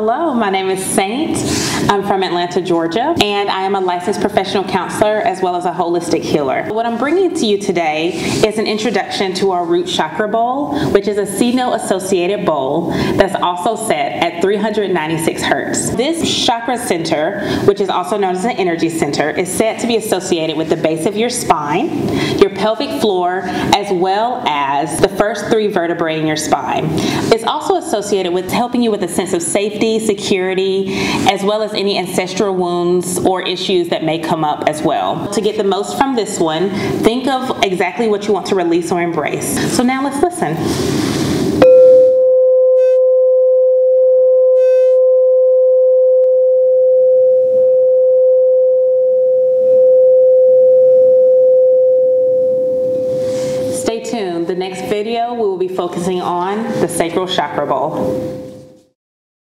Hello, my name is Saint. I'm from Atlanta, Georgia, and I am a licensed professional counselor as well as a holistic healer. What I'm bringing to you today is an introduction to our root chakra bowl, which is a C-note associated bowl that's also set at 396 hertz. This chakra center, which is also known as an energy center, is said to be associated with the base of your spine, your pelvic floor, as well as the first three vertebrae in your spine. It's also associated with helping you with a sense of safety, security, as well as any ancestral wounds or issues that may come up as well. To get the most from this one, think of exactly what you want to release or embrace. So now let's listen. Stay tuned. The next video we will be focusing on the sacral chakra bowl.